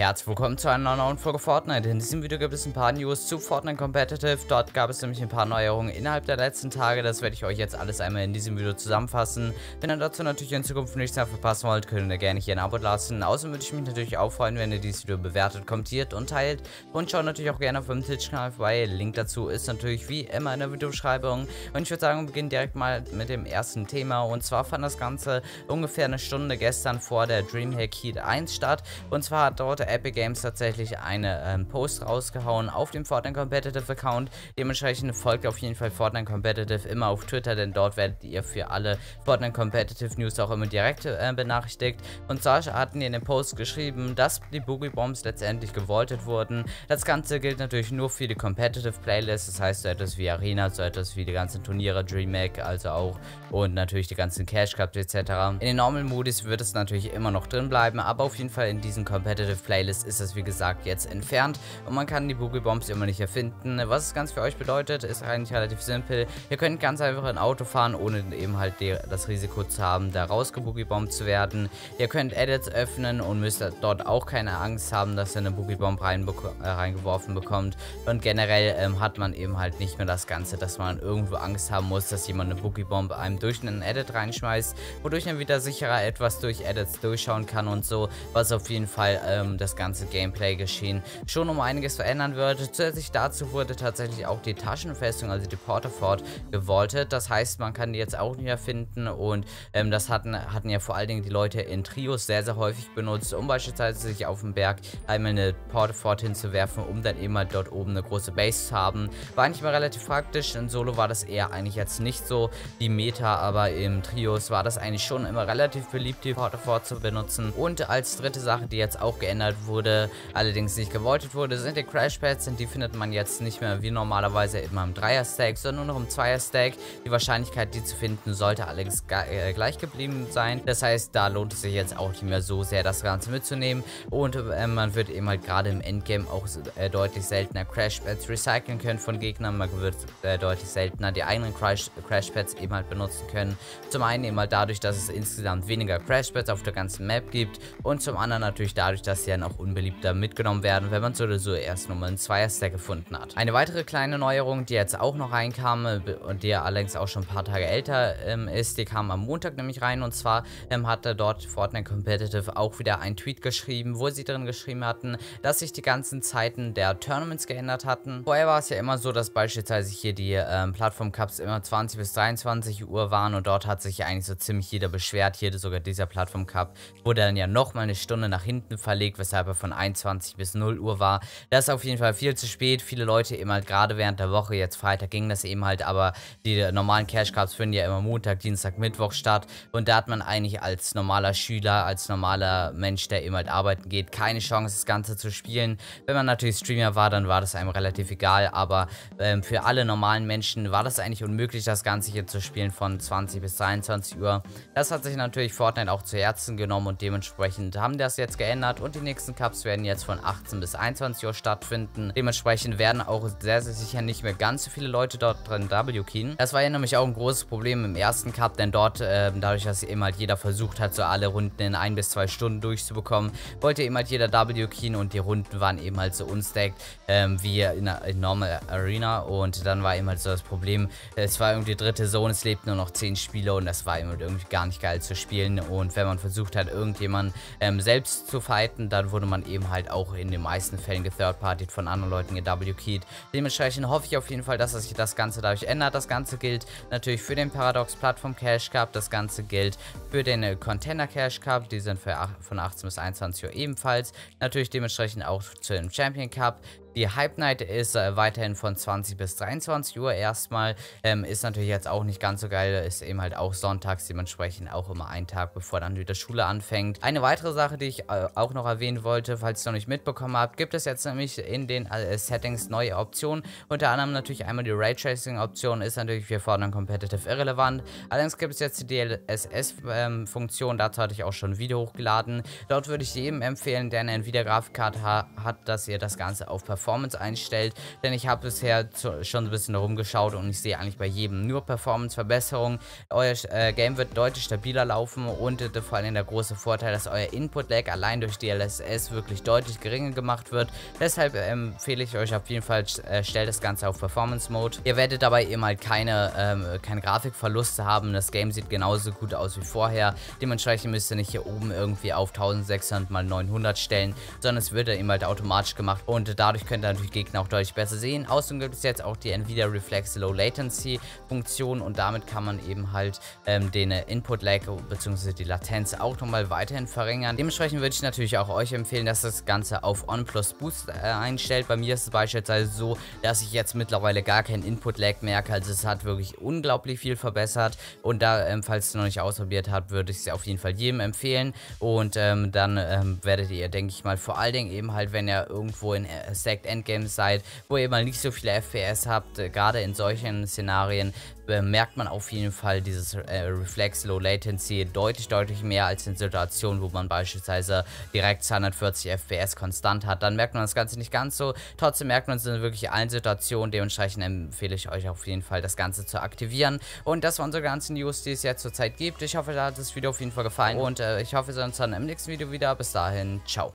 Herzlich willkommen zu einer neuen Folge Fortnite. In diesem Video gibt es ein paar News zu Fortnite Competitive. Dort gab es nämlich ein paar Neuerungen innerhalb der letzten Tage. Das werde ich euch jetzt alles einmal in diesem Video zusammenfassen. Wenn ihr dazu natürlich in Zukunft nichts mehr verpassen wollt, könnt ihr gerne hier ein Abo lassen. Außerdem würde ich mich natürlich auch freuen, wenn ihr dieses Video bewertet, kommentiert und teilt. Und schaut natürlich auch gerne auf meinem Twitch-Kanal vorbei. Link dazu ist natürlich wie immer in der Videobeschreibung. Und ich würde sagen, wir beginnen direkt mal mit dem ersten Thema. Und zwar fand das Ganze ungefähr eine Stunde gestern vor der DreamHack Heat 1 statt. Und zwar hat dort Epic Games tatsächlich eine Post rausgehauen auf dem Fortnite Competitive Account. Dementsprechend folgt auf jeden Fall Fortnite Competitive immer auf Twitter, denn dort werdet ihr für alle Fortnite Competitive News auch immer direkt benachrichtigt. Und zwar hatten die in dem Post geschrieben, dass die Boogie Bombs letztendlich gewoltet wurden. Das Ganze gilt natürlich nur für die Competitive Playlist, das heißt so etwas wie Arena, so etwas wie die ganzen Turniere, DreamHack, also auch und natürlich die ganzen Cash Cups etc. In den Normal Modis wird es natürlich immer noch drin bleiben, aber auf jeden Fall in diesen Competitive Playlist ist das wie gesagt jetzt entfernt und man kann die Boogie Bombs immer nicht erfinden. Was es ganz für euch bedeutet, ist eigentlich relativ simpel. Ihr könnt ganz einfach ein Auto fahren, ohne eben halt das Risiko zu haben, da rausgeboogiebombt zu werden. Ihr könnt Edits öffnen und müsst dort auch keine Angst haben, dass ihr eine Boogie Bomb reingeworfen bekommt. Und generell hat man eben halt nicht mehr das Ganze, dass man irgendwo Angst haben muss, dass jemand eine Boogie Bomb einem durch einen Edit reinschmeißt, wodurch man wieder sicherer etwas durch Edits durchschauen kann und so, was auf jeden Fall das ganze Gameplay-Geschehen schon um einiges verändern wird. Zusätzlich dazu wurde tatsächlich auch die Taschenfestung, also die Porta Fort, gewoltet. Das heißt, man kann die jetzt auch nicht erfinden und das hatten ja vor allen Dingen die Leute in Trios sehr, sehr häufig benutzt, um beispielsweise sich auf dem Berg einmal eine Porta Fort hinzuwerfen, um dann eben halt dort oben eine große Base zu haben. War eigentlich mal relativ praktisch. In Solo war das eher eigentlich jetzt nicht so die Meta, aber im Trios war das eigentlich schon immer relativ beliebt, die Porta Fort zu benutzen. Und als dritte Sache, die jetzt auch geändert wurde, allerdings nicht gewollt wurde, sind die Crash Pads, denn die findet man jetzt nicht mehr wie normalerweise immer im 3er-Stack, sondern nur noch im 2er-Stack. Die Wahrscheinlichkeit, die zu finden, sollte allerdings gleich geblieben sein. Das heißt, da lohnt es sich jetzt auch nicht mehr so sehr, das Ganze mitzunehmen und man wird eben halt gerade im Endgame auch deutlich seltener Crash Pads recyceln können von Gegnern. Man wird deutlich seltener die eigenen Crash Pads eben halt benutzen können. Zum einen eben halt dadurch, dass es insgesamt weniger Crash Pads auf der ganzen Map gibt und zum anderen natürlich dadurch, dass sie auch unbeliebter mitgenommen werden, wenn man so oder so erst nochmal einen 2er-Stack gefunden hat. Eine weitere kleine Neuerung, die jetzt auch noch reinkam und die allerdings auch schon ein paar Tage älter ist, die kam am Montag nämlich rein und zwar hatte dort Fortnite Competitive auch wieder einen Tweet geschrieben, wo sie drin geschrieben hatten, dass sich die ganzen Zeiten der Tournaments geändert hatten. Vorher war es ja immer so, dass beispielsweise hier die Plattform Cups immer 20 bis 23 Uhr waren und dort hat sich ja eigentlich so ziemlich jeder beschwert, hier sogar dieser Plattform Cup wurde dann ja nochmal eine Stunde nach hinten verlegt, weshalb er von 21 bis 0 Uhr war. Das ist auf jeden Fall viel zu spät. Viele Leute eben halt gerade während der Woche, jetzt Freitag ging das eben halt, aber die normalen Cash Cups finden ja immer Montag, Dienstag, Mittwoch statt und da hat man eigentlich als normaler Schüler, als normaler Mensch, der eben halt arbeiten geht, keine Chance, das Ganze zu spielen. Wenn man natürlich Streamer war, dann war das einem relativ egal, aber für alle normalen Menschen war das eigentlich unmöglich, das Ganze hier zu spielen von 20 bis 23 Uhr. Das hat sich natürlich Fortnite auch zu Herzen genommen und dementsprechend haben das jetzt geändert und die nächsten Cups werden jetzt von 18 bis 21 Uhr stattfinden. Dementsprechend werden auch sehr, sehr sicher nicht mehr ganz so viele Leute dort drin W-Keyen. Das war ja nämlich auch ein großes Problem im ersten Cup, denn dort, dadurch, dass eben halt jeder versucht hat, so alle Runden in 1 bis 2 Stunden durchzubekommen, wollte eben halt jeder W-Keyen und die Runden waren eben halt so unstacked wie in Normal Arena und dann war eben halt so das Problem, es war irgendwie dritte Zone, es lebten nur noch 10 Spieler und das war eben halt irgendwie gar nicht geil zu spielen und wenn man versucht hat, irgendjemanden selbst zu fighten, dann wurde man eben halt auch in den meisten Fällen gethird-partied von anderen Leuten gewkeyed. Dementsprechend hoffe ich auf jeden Fall, dass sich das Ganze dadurch ändert. Das Ganze gilt natürlich für den Paradox Plattform Cash Cup, das Ganze gilt für den Contender Cash Cup, die sind von 18 bis 21 Uhr ebenfalls. Natürlich dementsprechend auch zu dem Champion Cup. Die Hype Night ist weiterhin von 20 bis 23 Uhr erstmal. Ist natürlich jetzt auch nicht ganz so geil. Ist eben halt auch sonntags, dementsprechend auch immer einen Tag, bevor dann wieder Schule anfängt. Eine weitere Sache, die ich auch noch erwähnen wollte, falls ihr es noch nicht mitbekommen habt, gibt es jetzt nämlich in den Settings neue Optionen. Unter anderem natürlich einmal die Raytracing-Option, ist natürlich für Fortnite Competitive irrelevant. Allerdings gibt es jetzt die DLSS-Funktion, dazu hatte ich auch schon ein Video hochgeladen. Dort würde ich jedem empfehlen, der eine Nvidia-Grafikkarte hat, dass ihr das Ganze auf Performance Performance einstellt, denn ich habe bisher schon ein bisschen herumgeschaut und ich sehe eigentlich bei jedem nur Performance-Verbesserungen. Euer Game wird deutlich stabiler laufen und vor allem der große Vorteil, dass euer Input-Lag allein durch DLSS wirklich deutlich geringer gemacht wird. Deshalb empfehle ich euch auf jeden Fall, stellt das Ganze auf Performance-Mode. Ihr werdet dabei eben halt keine Grafikverluste haben. Das Game sieht genauso gut aus wie vorher. Dementsprechend müsst ihr nicht hier oben irgendwie auf 1600 x 900 stellen, sondern es wird dann eben halt automatisch gemacht und dadurch könnt ihr natürlich Gegner auch deutlich besser sehen. Außerdem gibt es jetzt auch die Nvidia Reflex Low Latency Funktion und damit kann man eben halt den Input Lag bzw. die Latenz auch nochmal weiterhin verringern. Dementsprechend würde ich natürlich auch euch empfehlen, dass das Ganze auf On plus Boost einstellt. Bei mir ist es beispielsweise so, dass ich jetzt mittlerweile gar keinen Input Lag merke, also es hat wirklich unglaublich viel verbessert und da, falls ihr noch nicht ausprobiert habt, würde ich es auf jeden Fall jedem empfehlen und dann werdet ihr, denke ich mal, vor allen Dingen eben halt, wenn ihr irgendwo in Stacked Endgames seid, wo ihr mal nicht so viele FPS habt, gerade in solchen Szenarien, merkt man auf jeden Fall dieses Reflex Low Latency deutlich mehr als in Situationen, wo man beispielsweise direkt 240 FPS konstant hat. Dann merkt man das Ganze nicht ganz so. Trotzdem merkt man es in wirklich allen Situationen. Dementsprechend empfehle ich euch auf jeden Fall, das Ganze zu aktivieren. Und das waren so ganzen News, die es jetzt zurzeit gibt. Ich hoffe, euch hat das Video auf jeden Fall gefallen und ich hoffe, wir sehen uns dann im nächsten Video wieder. Bis dahin, ciao.